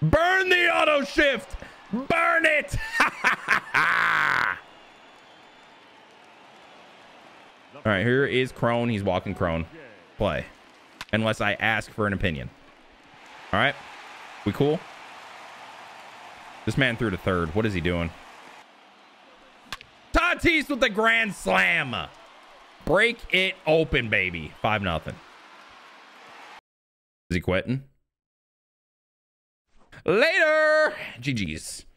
Burn the auto shift. Burn it. All right, here is Crone. He's walking Crone. Play. Unless I ask for an opinion. All right. We cool? This man threw to third. What is he doing? Tatis with the grand slam. Break it open, baby. 5-0. Is he quitting? Later. GG's.